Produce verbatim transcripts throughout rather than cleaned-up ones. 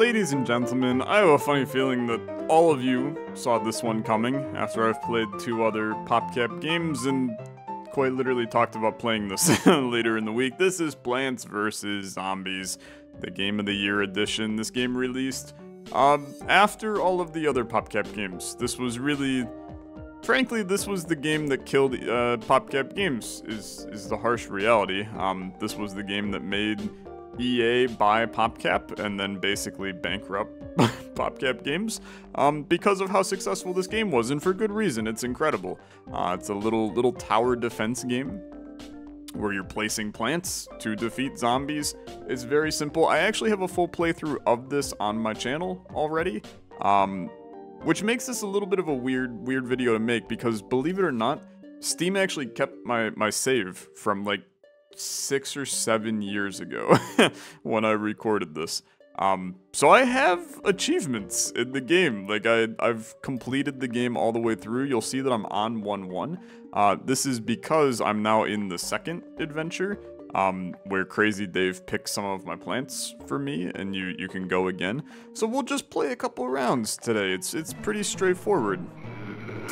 Ladies and gentlemen, I have a funny feeling that all of you saw this one coming after I've played two other PopCap games and quite literally talked about playing this later in the week. This is Plants versus. Zombies, the Game of the Year edition. This game released um, after all of the other PopCap games. This was really... Frankly, this was the game that killed uh, PopCap Games, is, is the harsh reality. Um, this was the game that made E A buy PopCap and then basically bankrupt PopCap Games um, because of how successful this game was, and for good reason. It's incredible. Uh, it's a little little tower defense game where you're placing plants to defeat zombies. It's very simple. I actually have a full playthrough of this on my channel already, um, which makes this a little bit of a weird, weird video to make because, believe it or not, Steam actually kept my, my save from like six or seven years ago when I recorded this. Um, so I have achievements in the game. Like I, I've completed the game all the way through. You'll see that I'm on one one. Uh, this is because I'm now in the second adventure, um, where Crazy Dave picks some of my plants for me, and you, you can go again. So we'll just play a couple rounds today. It's, it's pretty straightforward.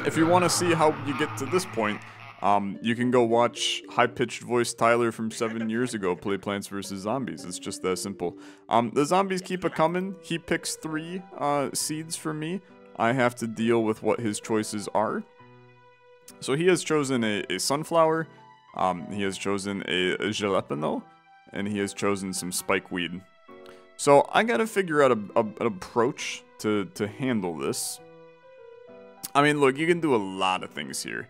If you want to see how you get to this point, Um, you can go watch high-pitched voice Tyler from seven years ago play Plants versus. Zombies. It's just that simple. Um, the zombies keep a-coming. He picks three uh, seeds for me. I have to deal with what his choices are. So he has chosen a, a sunflower, um, he has chosen a, a jalapeno, and he has chosen some spikeweed. So I gotta figure out a, a, an approach to, to handle this. I mean, look, you can do a lot of things here.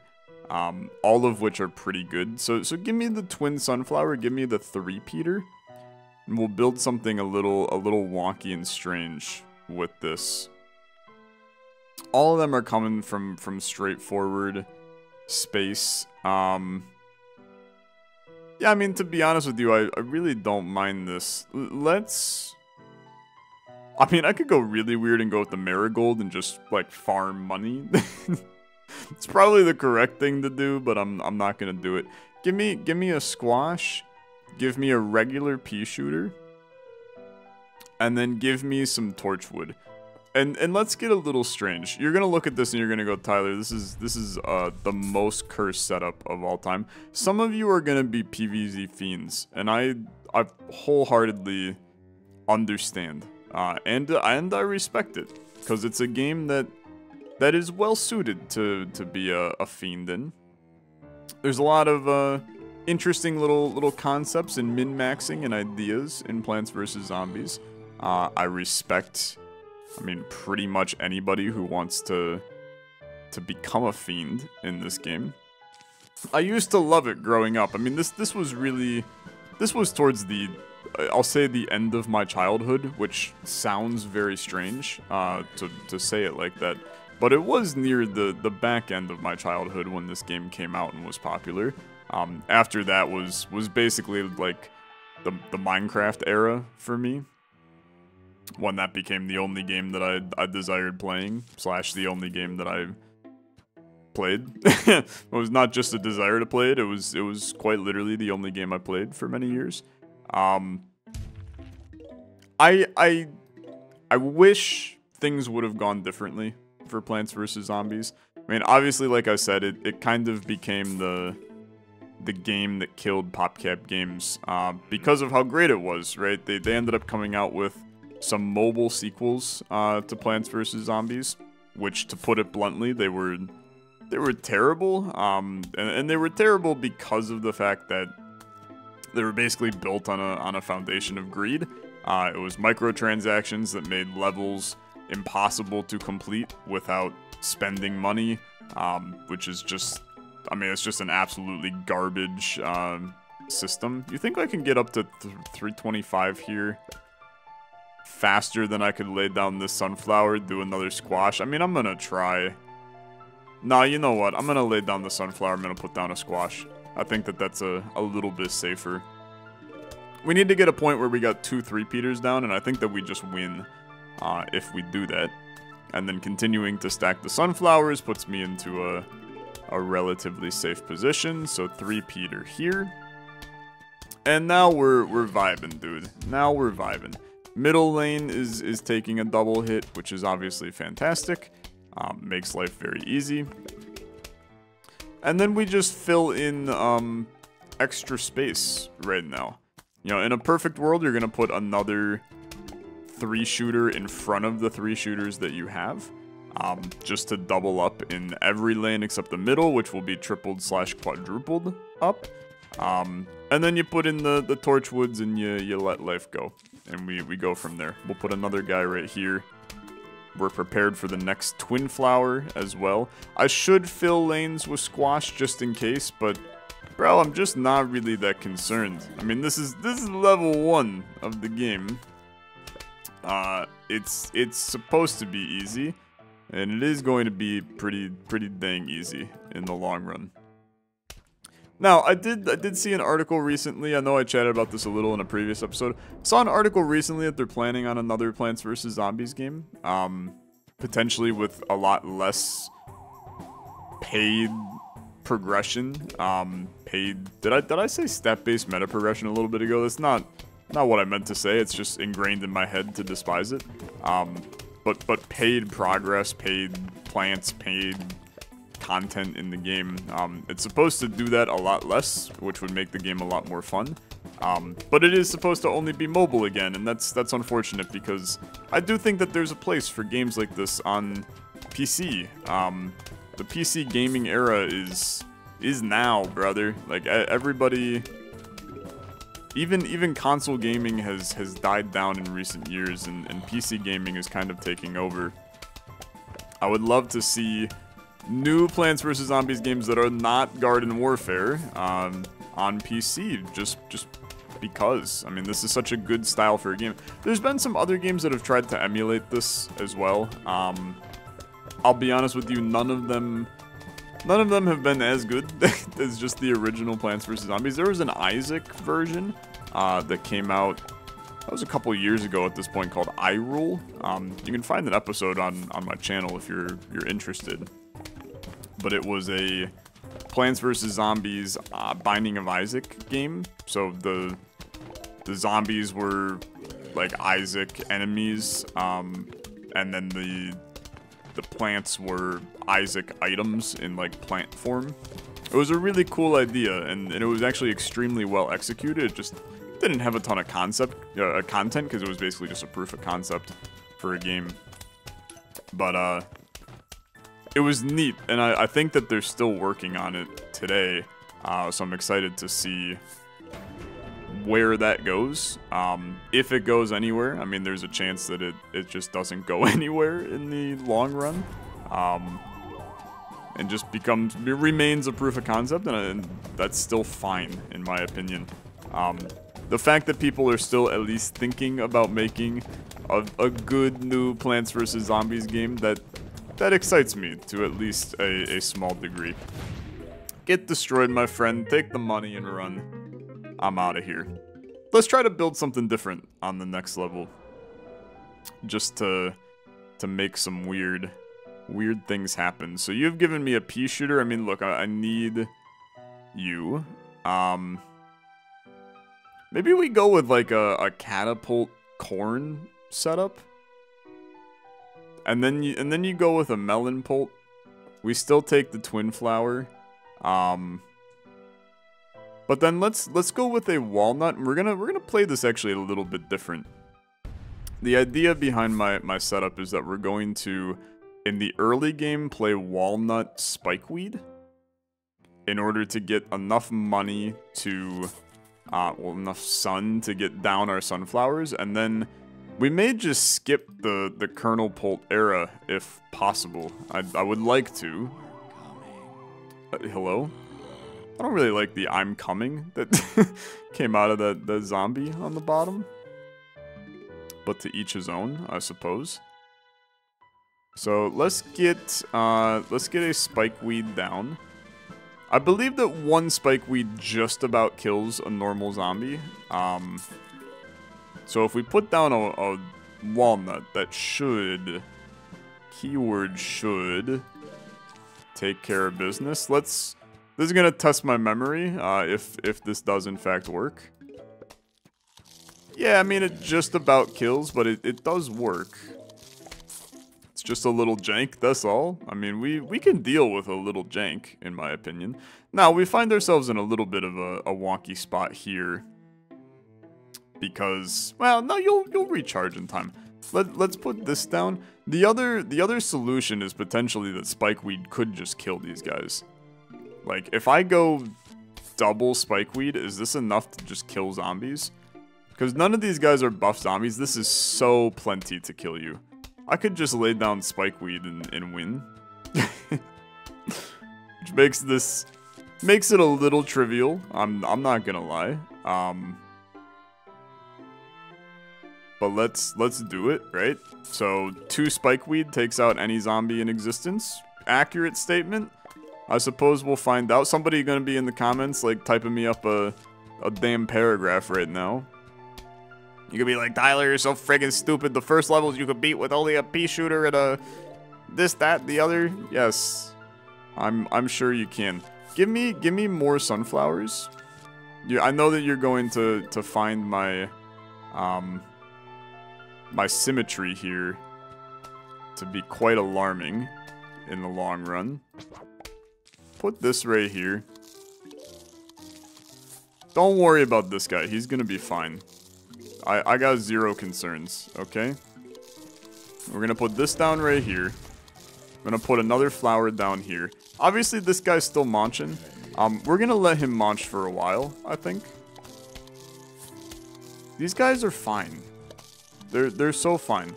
Um, all of which are pretty good. So, so give me the twin sunflower, give me the three-peater, and we'll build something a little, a little wonky and strange with this. All of them are coming from, from straightforward space. Um, yeah, I mean, to be honest with you, I, I really don't mind this. L- let's... I mean, I could go really weird and go with the marigold and just, like, farm money. It's probably the correct thing to do, but I'm I'm not gonna do it. Give me give me a squash, give me a regular pea shooter, and then give me some torchwood. And and let's get a little strange. You're gonna look at this and you're gonna go, Tyler, this is this is uh the most cursed setup of all time. Some of you are gonna be P V Z fiends, and I I wholeheartedly understand. Uh, and and I respect it, because it's a game that. That is well suited to, to be a, a fiend in. There's a lot of uh, interesting little little concepts and min-maxing and ideas in Plants versus. Zombies. Uh, I respect, I mean, pretty much anybody who wants to to become a fiend in this game. I used to love it growing up. I mean, this this was really, this was towards the, I'll say the end of my childhood, which sounds very strange uh, to, to say it like that. But it was near the, the back end of my childhood when this game came out and was popular. Um, after that was was basically like the, the Minecraft era for me. When that became the only game that I, I desired playing, slash the only game that I played. It was not just a desire to play it, it was, it was quite literally the only game I played for many years. Um, I, I, I wish things would have gone differently for Plants versus. Zombies. I mean, obviously, like I said, it, it kind of became the the game that killed PopCap Games uh, because of how great it was, right? They, they ended up coming out with some mobile sequels uh, to Plants versus. Zombies, which, to put it bluntly, they were they were terrible, um, and, and they were terrible because of the fact that they were basically built on a, on a foundation of greed. Uh, it was microtransactions that made levels impossible to complete without spending money, um, which is just, I mean, it's just an absolutely garbage uh, system. You think I can get up to three twenty-five here faster than I could lay down this sunflower, do another squash? I mean, I'm gonna try. Nah, you know what? I'm gonna lay down the sunflower. I'm gonna put down a squash. I think that that's a, a little bit safer. We need to get a point where we got two three-peaters down, and I think that we just win. Uh, if we do that, and then continuing to stack the sunflowers puts me into a, a relatively safe position. So three-peater here, and now we're we're vibing, dude. Now we're vibing. Middle lane is, is taking a double hit, which is obviously fantastic. Um, makes life very easy. And then we just fill in um, extra space right now. You know, in a perfect world, you're going to put another three-shooter in front of the three shooters that you have. Um, just to double up in every lane except the middle, which will be tripled slash quadrupled up. Um, and then you put in the, the torch woods and you, you let life go. And we, we go from there. We'll put another guy right here. We're prepared for the next twin flower as well. I should fill lanes with squash just in case, but bro, I'm just not really that concerned. I mean, this is this is level one of the game. Uh, it's it's supposed to be easy, and it is going to be pretty pretty dang easy in the long run. Now, I did I did see an article recently. I know I chatted about this a little in a previous episode. I saw an article recently that they're planning on another Plants versus. Zombies game, um, potentially with a lot less paid progression. Um, paid. Did I did I say stat-based meta progression a little bit ago? That's not not what I meant to say. It's just ingrained in my head to despise it. Um, but but paid progress, paid plants, paid content in the game. Um, it's supposed to do that a lot less, which would make the game a lot more fun. Um, but it is supposed to only be mobile again, and that's that's unfortunate because I do think that there's a place for games like this on P C. Um, the P C gaming era is is now, brother. Like everybody, even even console gaming has has died down in recent years, and, and P C gaming is kind of taking over. I would love to see new Plants versus. Zombies games that are not Garden Warfare um, on P C, just just because. I mean, this is such a good style for a game. There's been some other games that have tried to emulate this as well. Um, I'll be honest with you, none of them, none of them have been as good as just the original Plants versus. Zombies. There was an Isaac version uh, that came out. That was a couple years ago at this point, called iRule. Um, you can find an episode on on my channel if you're you're interested. But it was a Plants versus. Zombies uh, Binding of Isaac game. So the the zombies were like Isaac enemies, um, and then the the plants were Isaac items in like plant form. It was a really cool idea, and, and it was actually extremely well executed. It just didn't have a ton of concept uh, content because it was basically just a proof of concept for a game. But uh. It was neat, and I, I think that they're still working on it today, uh, so I'm excited to see where that goes, um, if it goes anywhere. I mean, there's a chance that it, it just doesn't go anywhere in the long run, um, and just becomes, it remains a proof of concept, and, and that's still fine, in my opinion. Um, the fact that people are still at least thinking about making a, a good new Plants versus. Zombies game, that... That excites me, to at least a, a small degree. Get destroyed, my friend. Take the money and run. I'm out of here. Let's try to build something different on the next level. Just to, to make some weird, weird things happen. So you've given me a pea shooter. I mean, look, I, I need you. Um, maybe we go with, like, a, a catapult corn setup? And then you and then you go with a melon pult. We still take the twin flower, um, but then let's let's go with a walnut. We're gonna we're gonna play this actually a little bit different. The idea behind my my setup is that we're going to, in the early game, play walnut spikeweed in order to get enough money to, uh, well, enough sun to get down our sunflowers, and then. We may just skip the, the Colonel Polt era, if possible. I, I would like to. Uh, hello? I don't really like the I'm coming that came out of the, the zombie on the bottom. But to each his own, I suppose. So let's get, uh, let's get a spikeweed down. I believe that one spikeweed just about kills a normal zombie. Um... So if we put down a, a walnut, that should, keyword should, take care of business. Let's, this is gonna test my memory, uh, if, if this does in fact work. Yeah, I mean, it just about kills, but it, it does work. It's just a little jank, that's all. I mean, we, we can deal with a little jank, in my opinion. Now, we find ourselves in a little bit of a, a wonky spot here. Because, well, no, you'll you'll recharge in time. Let, let's put this down. The other, the other solution is potentially that spikeweed could just kill these guys. Like, if I go double spikeweed, is this enough to just kill zombies? Because none of these guys are buff zombies. This is so plenty to kill you. I could just lay down spikeweed and, and win. Which makes this... makes it a little trivial. I'm, I'm not gonna lie. Um... But let's let's do it, right? So two spikeweed takes out any zombie in existence. Accurate statement. I suppose we'll find out. Somebody gonna be in the comments like typing me up a a damn paragraph right now. You could be like, Tyler, you're so friggin' stupid. The first levels you could beat with only a pea shooter and a this, that, the other. Yes. I'm I'm sure you can. Give me give me more sunflowers. Yeah, I know that you're going to, to find my um my symmetry here to be quite alarming in the long run. Put this right here. Don't worry about this guy. He's gonna be fine. I, I got zero concerns, okay? We're gonna put this down right here. I'm gonna put another flower down here. Obviously, this guy's still munching. Um, we're gonna let him munch for a while, I think. These guys are fine. They're, they're so fine.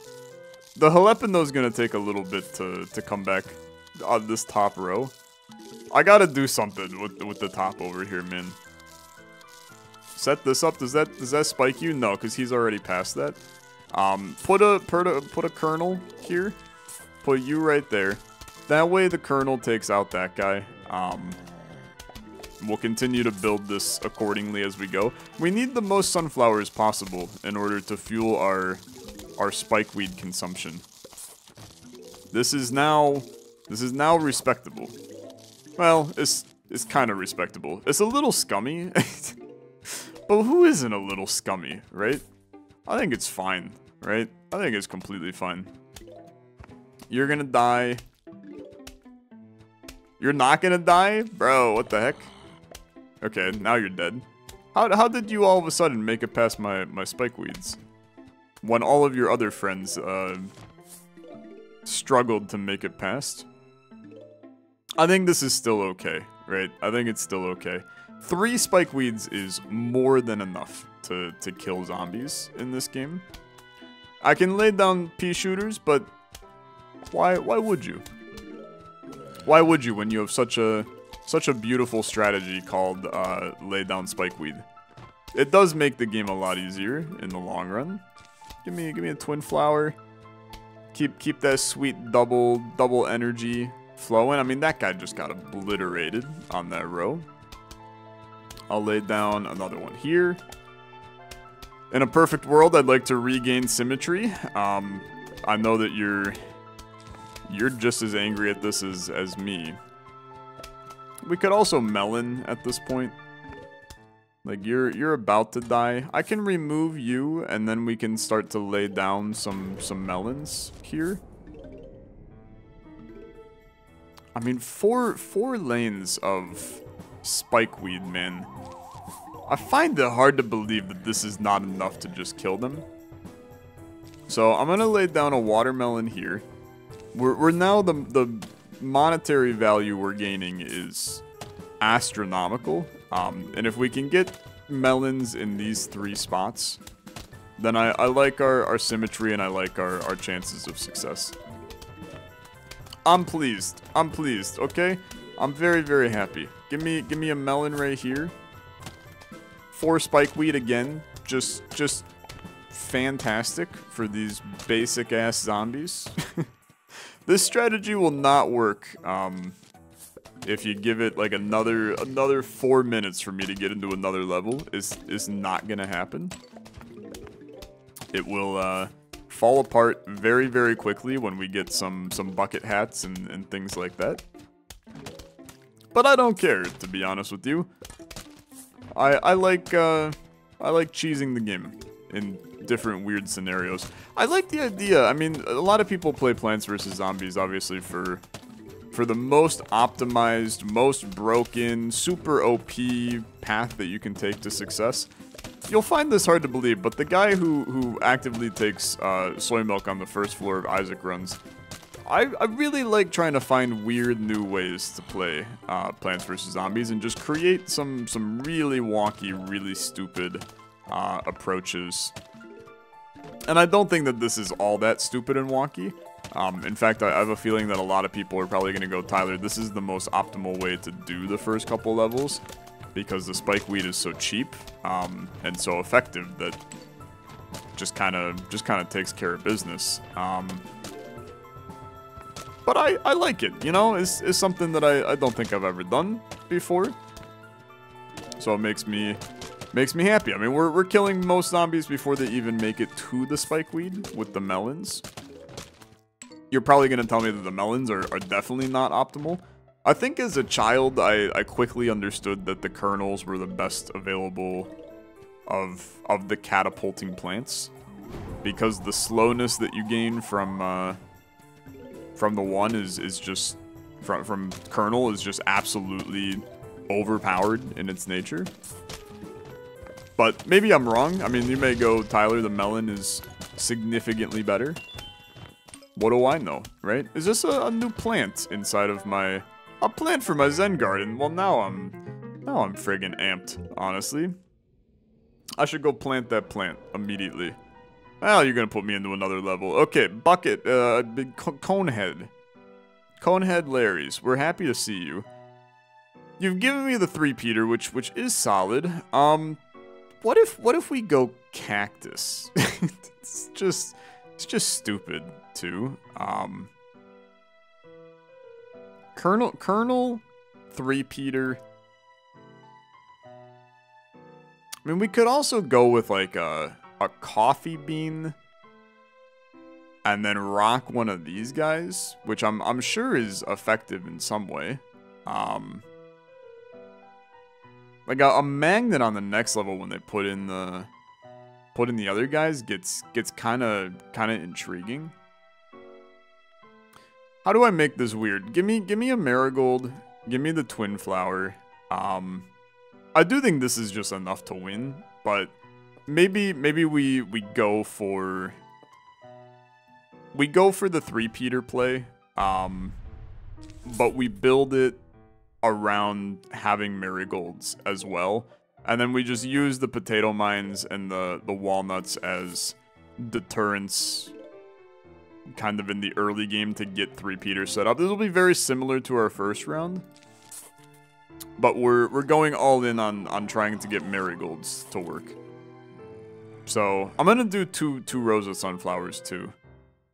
The Halepino's gonna take a little bit to, to come back on this top row. I gotta do something with, with the top over here, man. Set this up. Does that does that spike you? No, because he's already past that. Um, put a, put a put a kernel here. Put you right there. That way the kernel takes out that guy. Um, we'll continue to build this accordingly as we go. We need the most sunflowers possible in order to fuel our our spikeweed consumption. This is now this is now respectable. Well, it's it's kind of respectable. It's a little scummy. But who isn't a little scummy, right? I think it's fine, right? I think it's completely fine. You're gonna die. You're not gonna die? Bro, what the heck? Okay, now you're dead. How, how did you all of a sudden make it past my, my spikeweeds? When all of your other friends uh, struggled to make it past? I think this is still okay, right? I think it's still okay. Three spikeweeds is more than enough to, to kill zombies in this game. I can lay down pea shooters, but why why would you? Why would you when you have such a such a beautiful strategy called uh, lay down spikeweed? It does make the game a lot easier in the long run. Give me give me a twin flower. Keep keep that sweet double double energy flowing. I mean, that guy just got obliterated on that row. I'll lay down another one here. In a perfect world, I'd like to regain symmetry. Um, I know that you're you're just as angry at this as, as me. We could also melon at this point. Like, you're you're about to die. I can remove you, and then we can start to lay down some, some melons here. I mean, four four lanes of spikeweed, man. I find it hard to believe that this is not enough to just kill them. So I'm gonna lay down a watermelon here. We're, we're now the the monetary value we're gaining is astronomical. Um, and if we can get melons in these three spots, then I, I like our, our symmetry and I like our, our chances of success. I'm pleased. I'm pleased, okay? I'm very, very happy. Give me, give me a melon right here. Four spikeweed again. Just, just fantastic for these basic ass zombies. This strategy will not work um, if you give it like another, another four minutes for me to get into another level. It's, it's not gonna happen. It will uh, fall apart very, very quickly when we get some, some bucket hats and, and things like that. But I don't care, to be honest with you. I I like uh, I like cheesing the game in different weird scenarios. I like the idea. I mean, a lot of people play Plants versus. Zombies, obviously, for for the most optimized, most broken, super O P path that you can take to success. You'll find this hard to believe, but the guy who, who actively takes uh, soy milk on the first floor of Isaac runs, I, I really like trying to find weird new ways to play uh, Plants versus. Zombies and just create some, some really wonky, really stupid uh, approaches. And I don't think that this is all that stupid and wonky. Um, in fact, I, I have a feeling that a lot of people are probably going to go, Tyler, this is the most optimal way to do the first couple levels, because the spike weed is so cheap um, and so effective that just kind of just kind of takes care of business. Um, but I, I like it, you know, it's, it's something that I, I don't think I've ever done before. So it makes me makes me happy. I mean, we're, we're killing most zombies before they even make it to the spike weed with the melons. You're probably going to tell me that the melons are, are definitely not optimal. I think as a child, I, I quickly understood that the kernels were the best available of of the catapulting plants, because the slowness that you gain from uh, from the one is is just from from kernel is just absolutely overpowered in its nature. But maybe I'm wrong. I mean, you may go, Tyler, the melon is significantly better. What do I know, right? Is this a, a new plant inside of my? A plant for my Zen garden. Well, now I'm, now I'm friggin' amped, honestly. I should go plant that plant immediately. Well, you're gonna put me into another level. Okay, bucket, uh, big conehead. Conehead Larry's, we're happy to see you. You've given me the three-peater, which, which is solid. Um, what if, what if we go cactus? It's just, it's just stupid, too. Um... Colonel, Colonel, three-peater. I mean, we could also go with like a, a coffee bean and then rock one of these guys, which I'm, I'm sure is effective in some way. Um, like a, a magnet on the next level when they put in the, put in the other guys gets, gets kind of, kind of intriguing. How do I make this weird? Give me, give me a marigold. Give me the twin flower. Um, I do think this is just enough to win, but maybe, maybe we we go for we go for the three-peater play. Um, but we build it around having marigolds as well, and then we just use the potato mines and the the walnuts as deterrence. Kind of in the early game to get three-peater set up. This will be very similar to our first round, but we're we're going all in on on trying to get marigolds to work. So I'm gonna do two two rows of sunflowers too.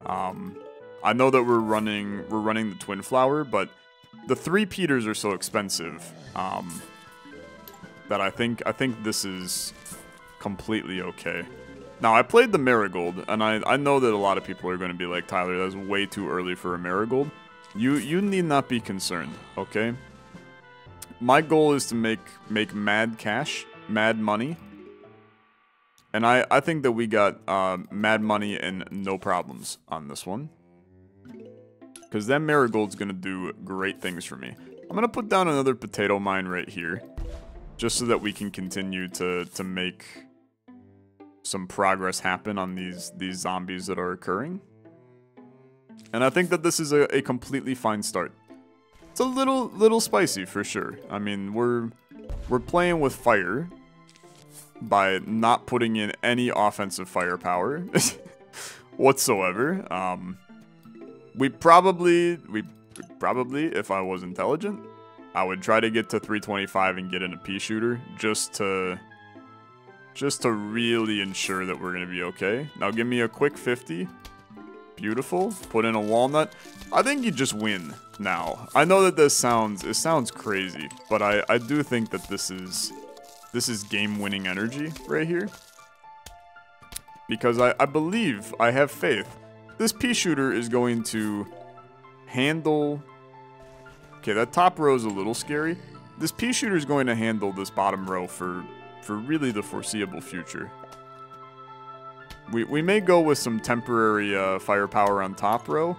Um, I know that we're running we're running the twin flower, but the three-peaters are so expensive um, that I think I think this is completely okay. Now, I played the marigold, and I, I know that a lot of people are going to be like, Tyler, that's way too early for a marigold. You you need not be concerned, okay? My goal is to make, make mad cash, mad money. And I, I think that we got uh, mad money and no problems on this one, because that marigold's going to do great things for me. I'm going to put down another potato mine right here, just so that we can continue to, to make some progress happen on these these zombies that are occurring. And I think that this is a, a completely fine start. It's a little little spicy for sure. I mean, we're we're playing with fire by not putting in any offensive firepower whatsoever. Um, we probably we probably, if I was intelligent, I would try to get to three twenty-five and get in a pea shooter just to Just to really ensure that we're gonna be okay. Now give me a quick fifty. Beautiful. Put in a walnut. I think you just win now. I know that this sounds it sounds crazy, but I, I do think that this is this is game-winning energy right here. Because I, I believe, I have faith. This pea shooter is going to handle. Okay, that top row is a little scary. This pea shooter is going to handle this bottom row for for really the foreseeable future. We, we may go with some temporary uh, firepower on top row.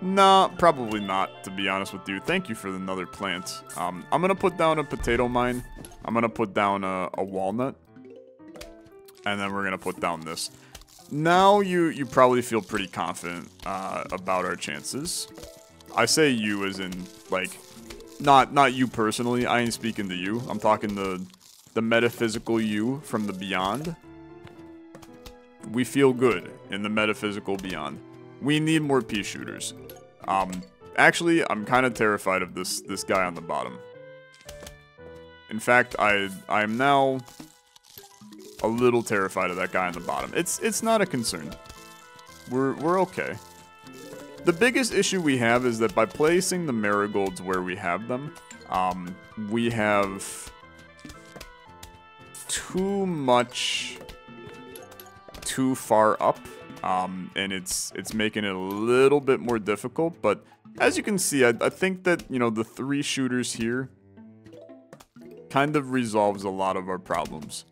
Nah, probably not, to be honest with you. Thank you for another plant. Um, I'm going to put down a potato mine. I'm going to put down a, a walnut. And then we're going to put down this. Now you, you probably feel pretty confident uh, about our chances. I say you as in, like, not not you personally. I ain't speaking to you. I'm talking to the metaphysical you from the beyond. We feel good in the metaphysical beyond. We need more pea shooters. Um, actually, I'm kind of terrified of this this guy on the bottom. In fact, I I am now a little terrified of that guy on the bottom. It's it's not a concern. We're we're okay. The biggest issue we have is that by placing the marigolds where we have them, um, we have too much too far up, um, and it's it's making it a little bit more difficult. But as you can see, I, I think that, you know, the three shooters here kind of resolves a lot of our problems.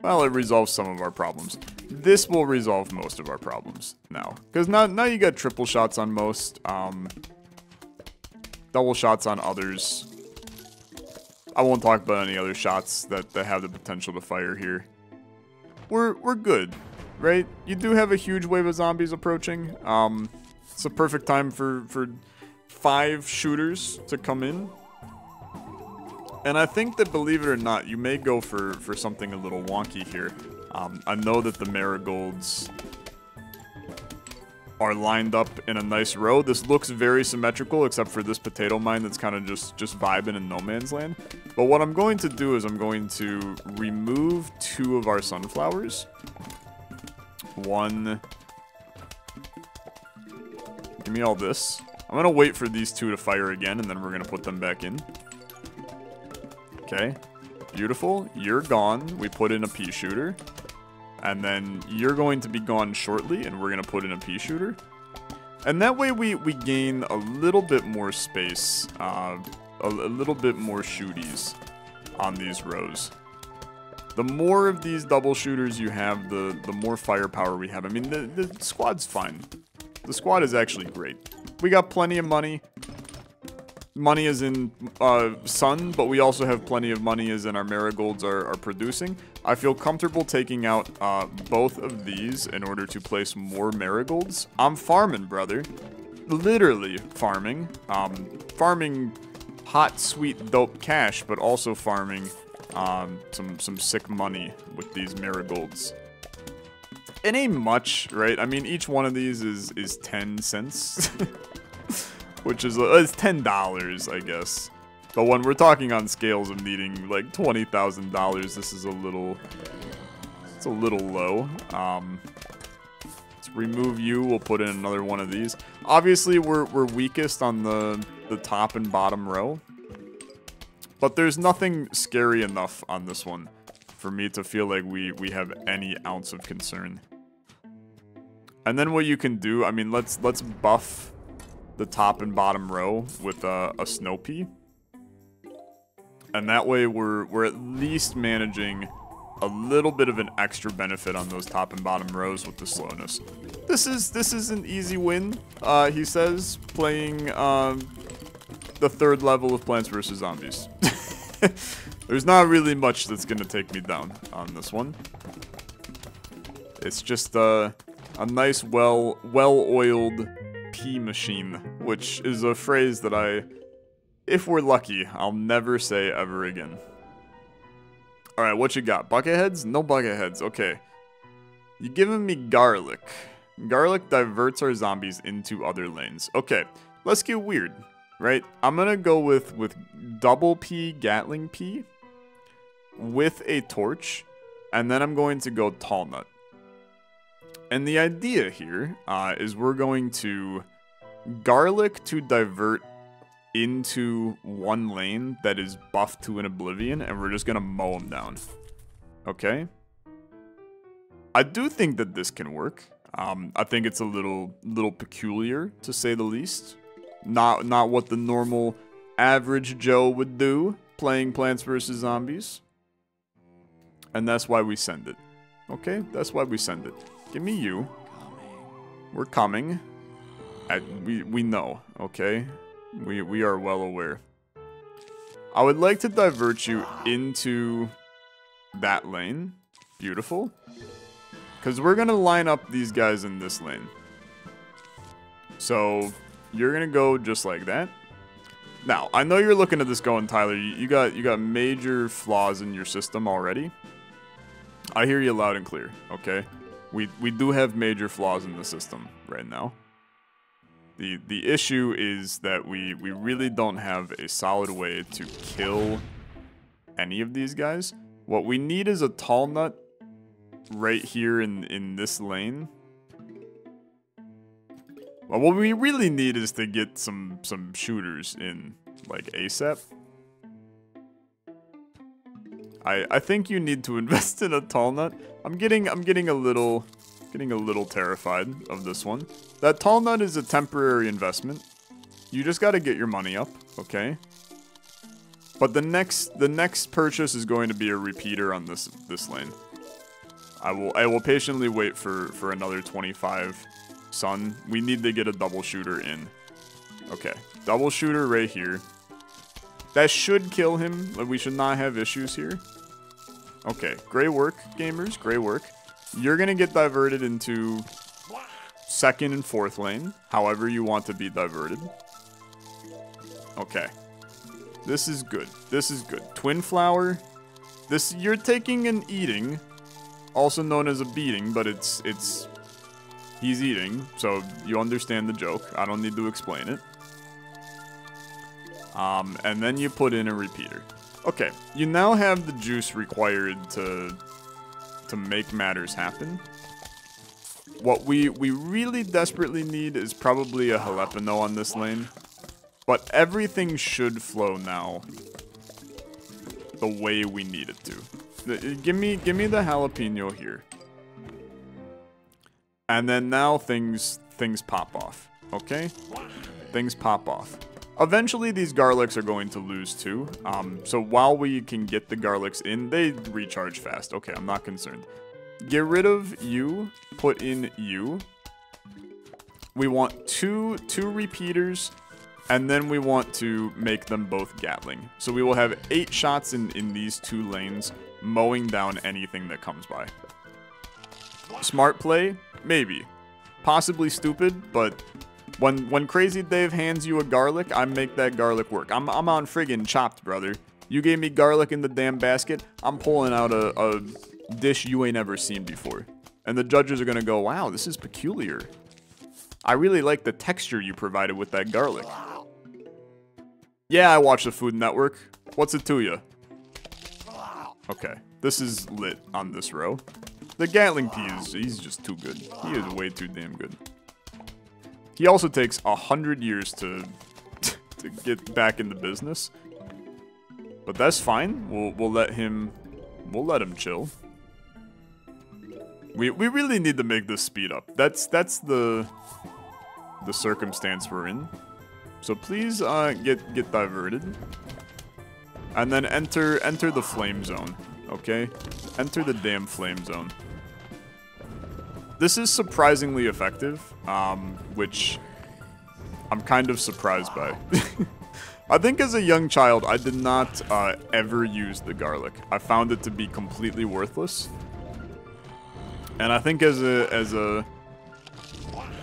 Well, it resolves some of our problems. This will resolve most of our problems now. Because now, now you got triple shots on most. Um, double shots on others. I won't talk about any other shots that, that have the potential to fire here. We're, we're good, right? You do have a huge wave of zombies approaching. Um, it's a perfect time for, for five shooters to come in. And I think that, believe it or not, you may go for, for something a little wonky here. Um, I know that the marigolds are lined up in a nice row. This looks very symmetrical, except for this potato mine that's kind of just, just vibing in no man's land. But what I'm going to do is I'm going to remove two of our sunflowers. One. Give me all this. I'm going to wait for these two to fire again, and then we're going to put them back in. Okay, beautiful. You're gone. We put in a pea shooter. And then you're going to be gone shortly, and we're going to put in a pea shooter. And that way we, we gain a little bit more space, uh, a, a little bit more shooties on these rows. The more of these double shooters you have, the, the more firepower we have. I mean, the, the squad's fine. The squad is actually great. We got plenty of money. Money is in uh, sun, but we also have plenty of money as in our marigolds are, are producing. I feel comfortable taking out uh, both of these in order to place more marigolds. I'm farming, brother. Literally farming. Um, farming hot, sweet, dope cash, but also farming um, some, some sick money with these marigolds. It ain't much, right? I mean, each one of these is, is ten cents. Which is uh, it's ten dollars, I guess. But when we're talking on scales of needing like twenty thousand dollars, this is a little, it's a little low. Um, let's remove you. We'll put in another one of these. Obviously, we're we're weakest on the the top and bottom row. But there's nothing scary enough on this one for me to feel like we we have any ounce of concern. And then what you can do, I mean, let's let's buff the top and bottom row with a, a snow pea. And that way we're, we're at least managing a little bit of an extra benefit on those top and bottom rows with the slowness. This is this is an easy win, uh, he says, playing uh, the third level of Plants versus. Zombies. There's not really much that's going to take me down on this one. It's just uh, a nice, well, well-oiled pea machine, which is a phrase that I, if we're lucky, I'll never say ever again. Alright, what you got? Bucket heads? No bucket heads. Okay. You're giving me garlic. Garlic diverts our zombies into other lanes. Okay, let's get weird, right? I'm gonna go with, with double pea, Gatling pea, with a torch, and then I'm going to go tall nut. And the idea here uh, is we're going to garlic to divert into one lane that is buffed to an oblivion, and we're just going to mow them down. Okay? I do think that this can work. Um, I think it's a little little peculiar, to say the least. Not, not what the normal average Joe would do playing Plants versus. Zombies. And that's why we send it. Okay, that's why we send it. Give me you. We're coming. I, we, we know, okay? We, we are well aware. I would like to divert you into that lane. Beautiful. Because we're going to line up these guys in this lane. So, you're going to go just like that. Now, I know you're looking at this going, Tyler. You, you got you got major flaws in your system already. I hear you loud and clear, okay? We, we do have major flaws in the system right now. The, the issue is that we, we really don't have a solid way to kill any of these guys. What we need is a tall nut right here in, in this lane. Well, what we really need is to get some, some shooters in, like, ASAP. I, I think you need to invest in a tall nut. I'm getting I'm getting a little getting a little terrified of this one. That tall nut is a temporary investment. You just got to get your money up, okay? But the next the next purchase is going to be a repeater on this this lane. I will I will patiently wait for for another twenty-five sun. We need to get a double shooter in. Okay. Double shooter right here. That should kill him. We should not have issues here. Okay, great work, gamers. Great work. You're going to get diverted into second and fourth lane, however you want to be diverted. Okay. This is good. This is good. Twin flower. This, you're taking an eating, also known as a beating, but it's, it's, he's eating, so you understand the joke. I don't need to explain it. Um, and then you put in a repeater. Okay, you now have the juice required to to make matters happen. What we, we really desperately need is probably a jalapeno on this lane. But everything should flow now the way we need it to. The, give me, give me the jalapeno here. And then now things, things pop off, okay? Things pop off. Eventually, these garlics are going to lose too. Um, so while we can get the garlics in, they recharge fast. Okay, I'm not concerned. Get rid of you. Put in you. We want two two repeaters, and then we want to make them both Gatling. So we will have eight shots in, in these two lanes, mowing down anything that comes by. Smart play? Maybe. Possibly stupid, but... When when Crazy Dave hands you a garlic, I make that garlic work. I'm I'm on friggin' Chopped, brother. You gave me garlic in the damn basket. I'm pulling out a, a dish you ain't ever seen before. And the judges are gonna go, wow, this is peculiar. I really like the texture you provided with that garlic. Yeah, I watch the Food Network. What's it to you? Okay, this is lit on this row. The Gatling P is, he's just too good. He is way too damn good. He also takes a hundred years to to get back into business, but that's fine. We'll we'll let him we'll let him chill. We we really need to make this speed up. That's that's the the circumstance we're in. So please uh, get get diverted, and then enter enter the flame zone. Okay, enter the damn flame zone. This is surprisingly effective, um, which I'm kind of surprised by. I think as a young child, I did not uh, ever use the garlic. I found it to be completely worthless. And I think as a as a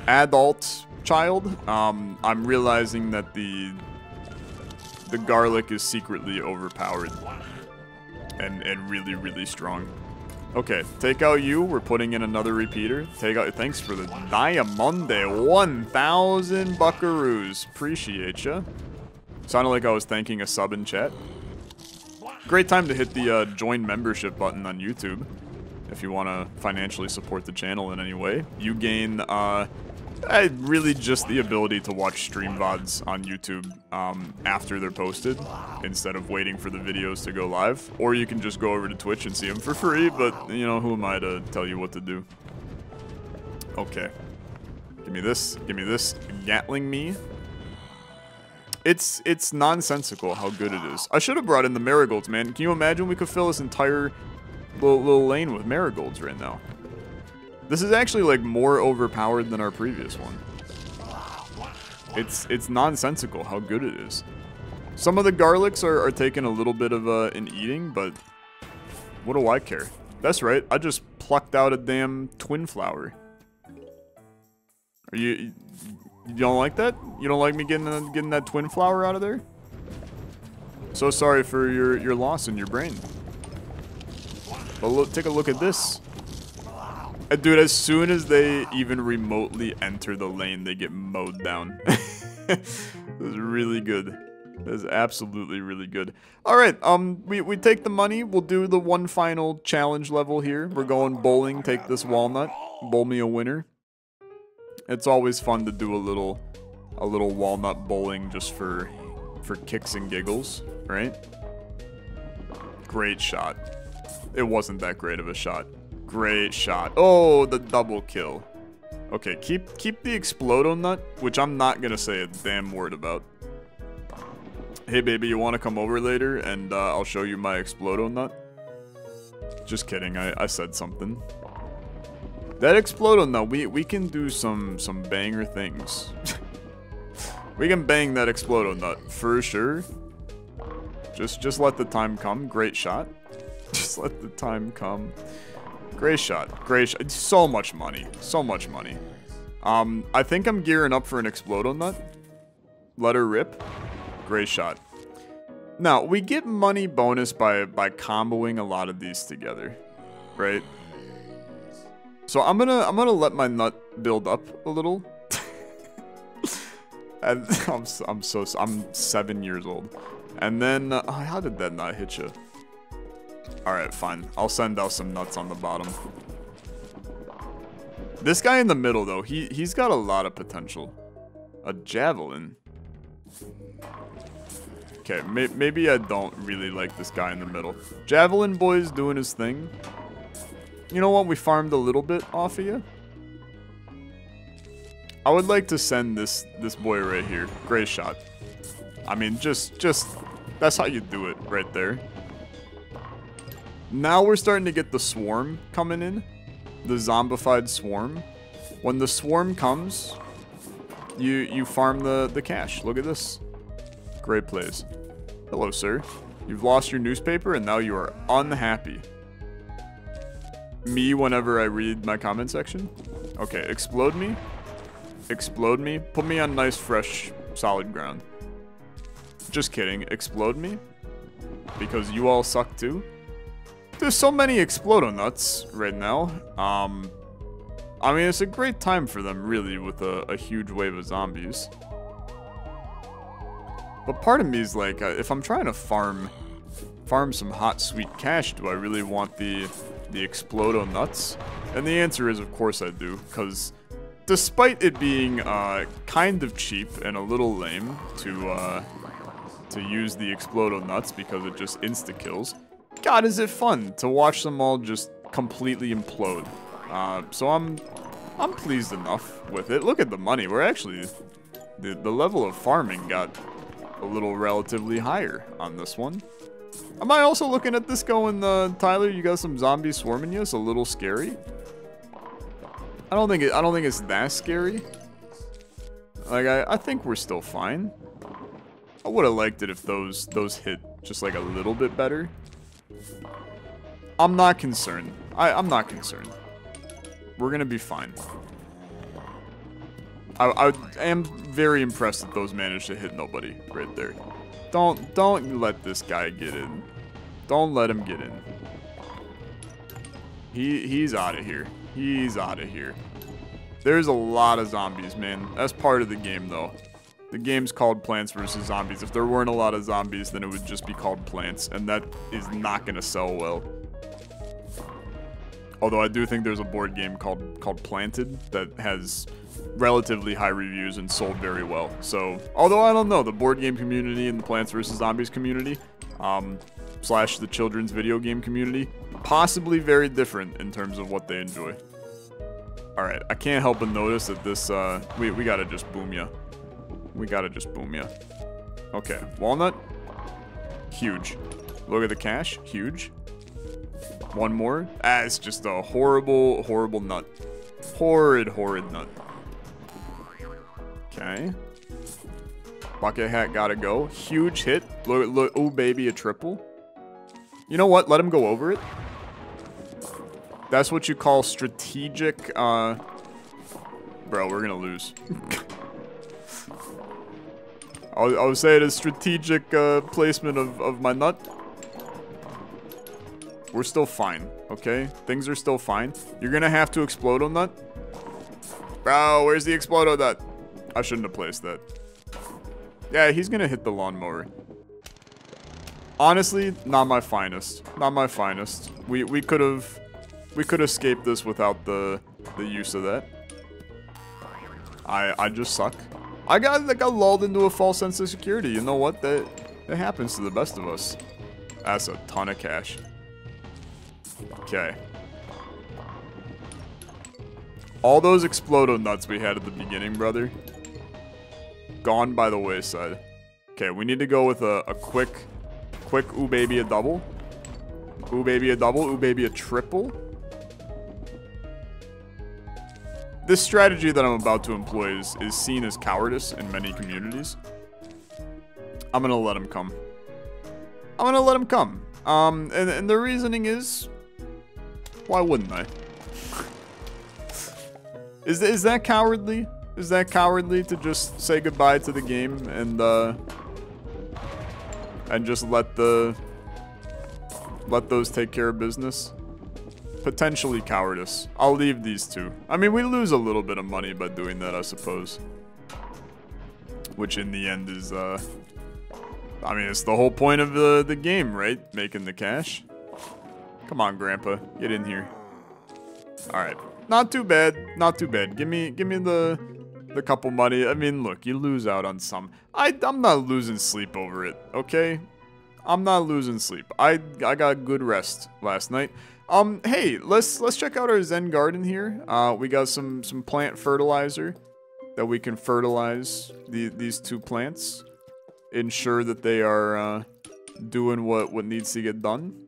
adult child, um, I'm realizing that the the garlic is secretly overpowered and and really really strong. Okay, take out you. We're putting in another repeater. Take out. Thanks for the Diamante. one thousand buckaroos. Appreciate ya. Sounded like I was thanking a sub in chat. Great time to hit the uh, join membership button on YouTube. If you want to financially support the channel in any way. You gain uh, really just the ability to watch stream V O Ds on YouTube um, after they're posted. Instead of waiting for the videos to go live. Or you can just go over to Twitch and see them for free, but, you know, who am I to tell you what to do? Okay. Give me this. Give me this. Gatling me. It's, it's nonsensical how good it is. I should have brought in the marigolds, man. Can you imagine we could fill this entire little, little lane with marigolds right now. This is actually like more overpowered than our previous one. It's it's nonsensical how good it is. Some of the garlics are, are taking a little bit of uh, an eating, but what do I care? That's right, I just plucked out a damn twin flower. Are you you don't like that? You don't like me getting uh, getting that twin flower out of there? So sorry for your your loss in your brain. But look, take a look at this. And dude, as soon as they even remotely enter the lane, they get mowed down. This is really good. That is absolutely really good. All right, um, we, we take the money. We'll do the one final challenge level here. We're going bowling. Take this walnut. Bowl me a winner. It's always fun to do a little, a little walnut bowling just for, for kicks and giggles, right? Great shot. It wasn't that great of a shot. Great shot. Oh, the double kill. Okay, keep keep the Explodo nut, which I'm not gonna say a damn word about. Hey baby, you wanna come over later and uh, I'll show you my Explodo nut? Just kidding, I, I said something. That Explodo nut, we, we can do some, some banger things. We can bang that Explodo nut, for sure. Just, just let the time come. Great shot. Just let the time come. Great shot, great shot. So much money, so much money. Um, I think I'm gearing up for an Explodo nut. Let her rip. Great shot. Now, we get money bonus by, by comboing a lot of these together, right? So I'm gonna, I'm gonna let my nut build up a little. And I'm, I'm so, I'm seven years old. And then, uh, how did that not hit you? Alright, fine. I'll send out some nuts on the bottom. This guy in the middle, though, he, he's got a lot of potential. A javelin. Okay, may, maybe I don't really like this guy in the middle. Javelin boy's doing his thing. You know what? We farmed a little bit off of you. I would like to send this, this boy right here. Great shot. I mean, just, just... That's how you do it right there. Now we're starting to get the swarm coming in. The zombified swarm. When the swarm comes, you you farm the, the cash. Look at this. Great plays. Hello, sir. You've lost your newspaper and now you are unhappy. Me whenever I read my comment section? Okay, explode me. Explode me. Put me on nice, fresh, solid ground. Just kidding. Explode me. Because you all suck too. There's so many Explodo nuts right now. Um, I mean, it's a great time for them, really, with a, a huge wave of zombies. But part of me is like, uh, if I'm trying to farm, farm some hot, sweet cash, do I really want the, the Explodo nuts? And the answer is, of course, I do, because despite it being uh, kind of cheap and a little lame to uh, to use the Explodo nuts because it just insta kills. God, is it fun to watch them all just completely implode. Uh, so I'm I'm pleased enough with it. Look at the money. We're actually... The, the level of farming got a little relatively higher on this one. Am I also looking at this going, uh, Tyler, you got some zombies swarming you? It's a little scary. I don't think, it, I don't think it's that scary. Like, I, I think we're still fine. I would have liked it if those those hit just like a little bit better. I'm not concerned. I, I'm not concerned. We're gonna be fine. I, I am very impressed that those managed to hit nobody right there. Don't don't let this guy get in. Don't let him get in. He he's out of here. He's out of here. There's a lot of zombies, man. That's part of the game, though. The game's called Plants versus. Zombies. If there weren't a lot of zombies, then it would just be called Plants, and that is not going to sell well. Although I do think there's a board game called called Planted that has relatively high reviews and sold very well. So, although I don't know, the board game community and the Plants versus. Zombies community, um, slash the children's video game community, possibly very different in terms of what they enjoy. Alright, I can't help but notice that this, uh, we, we gotta just boom ya. We gotta just boom ya. Okay, walnut. Huge. Look at the cash. Huge. one more. Ah, it's just a horrible, horrible nut. Horrid, horrid nut. Okay. Bucket hat gotta go. Huge hit. Look, look, oh baby, a triple. You know what? Let him go over it. That's what you call strategic, uh... Bro, we're gonna lose. I'll, I'll say it is strategic uh, placement of, of my nut. We're still fine, okay? Things are still fine. You're gonna have to Explodo Nut. Bro, where's the Explodo Nut? I shouldn't have placed that. Yeah, he's gonna hit the lawnmower. Honestly, not my finest. Not my finest. We we could have we could escape this without the the use of that. I I just suck. I got I got lulled into a false sense of security. You know what? That that happens to the best of us. That's a ton of cash. Okay. All those Explodo Nuts we had at the beginning, brother. Gone by the wayside. Okay, we need to go with a, a quick, quick ooh baby a double. Ooh baby a double, ooh baby a triple. This strategy that I'm about to employ is, is seen as cowardice in many communities. I'm gonna let him come. I'm gonna let him come. Um, and, and the reasoning is, why wouldn't I? is, is that cowardly? Is that cowardly to just say goodbye to the game and, uh, and just let the, let those take care of business? Potentially cowardice. I'll leave these two. I mean, we lose a little bit of money by doing that, I suppose. Which in the end is, uh... I mean, it's the whole point of the, the game, right? Making the cash. Come on, Grandpa. Get in here. Alright. Not too bad. Not too bad. Give me give me the the couple money. I mean, look, you lose out on some. I, I'm not losing sleep over it, okay? I'm not losing sleep. I I got good rest last night. Um, hey, let's let's check out our Zen garden here. Uh, we got some, some plant fertilizer that we can fertilize the, these two plants. Ensure that they are uh, doing what, what needs to get done.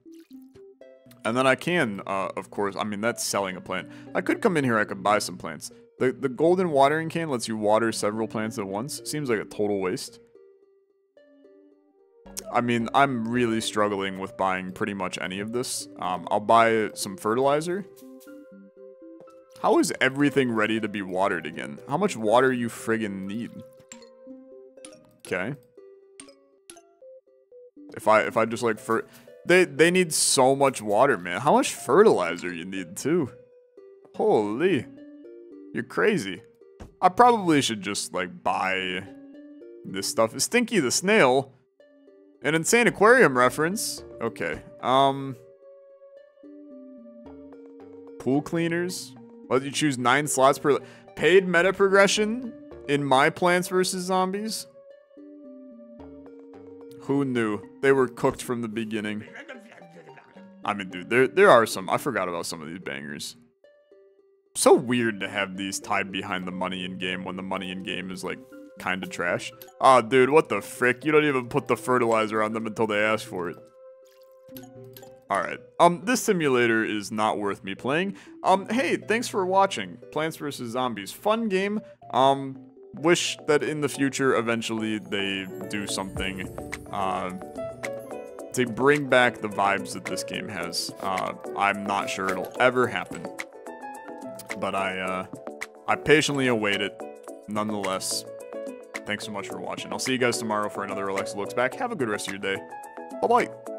And then I can, uh, of course, I mean, that's selling a plant. I could come in here, I could buy some plants. The, the golden watering can lets you water several plants at once. Seems like a total waste. I mean, I'm really struggling with buying pretty much any of this. Um, I'll buy some fertilizer. How is everything ready to be watered again? How much water you friggin' need? Okay. If I if I just like fer they they need so much water, man. How much fertilizer you need too? Holy, you're crazy. I probably should just like buy this stuff. It's Stinky the Snail, an insane aquarium reference. Okay. Um. Pool cleaners. Well, you choose nine slots per paid meta progression in my Plants versus. Zombies. Who knew? They were cooked from the beginning. I mean, dude, there there are some. I forgot about some of these bangers. So weird to have these tied behind the money in game when the money in game is like kind of trash. Ah, oh, dude, what the frick? You don't even put the fertilizer on them until they ask for it. All right. Um, this simulator is not worth me playing. Um, hey, thanks for watching. Plants versus. Zombies, fun game. Um. Wish that in the future, eventually, they do something uh, to bring back the vibes that this game has. Uh, I'm not sure it'll ever happen, but I uh, I patiently await it. Nonetheless, thanks so much for watching. I'll see you guys tomorrow for another Alexa Looks Back. Have a good rest of your day. Bye-bye.